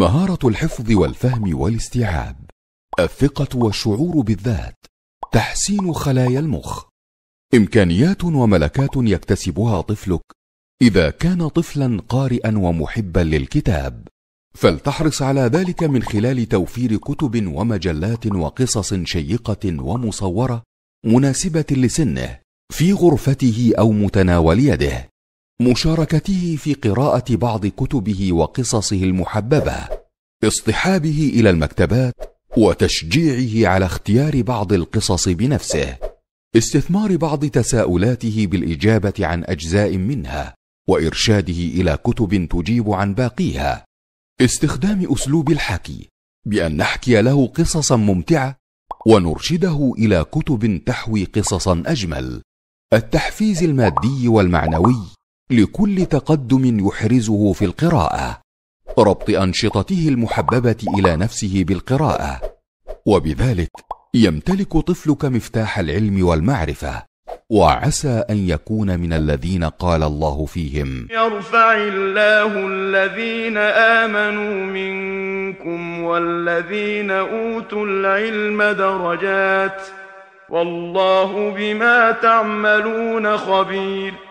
مهارة الحفظ والفهم والاستيعاب، الثقة والشعور بالذات، تحسين خلايا المخ، إمكانيات وملكات يكتسبها طفلك إذا كان طفلا قارئا ومحبا للكتاب، فلتحرص على ذلك من خلال توفير كتب ومجلات وقصص شيقة ومصورة مناسبة لسنه في غرفته أو متناول يده، مشاركته في قراءة بعض كتبه وقصصه المحببة، اصطحابه إلى المكتبات وتشجيعه على اختيار بعض القصص بنفسه، استثمار بعض تساؤلاته بالإجابة عن أجزاء منها وإرشاده إلى كتب تجيب عن باقيها، استخدام أسلوب الحكي بأن نحكي له قصصا ممتعة ونرشده إلى كتب تحوي قصصا أجمل، التحفيز المادي والمعنوي لكل تقدم يحرزه في القراءة، ربط أنشطته المحببة إلى نفسه بالقراءة، وبذلك يمتلك طفلك مفتاح العلم والمعرفة، وعسى أن يكون من الذين قال الله فيهم: يرفع الله الذين آمنوا منكم والذين أوتوا العلم درجات، والله بما تعملون خبير.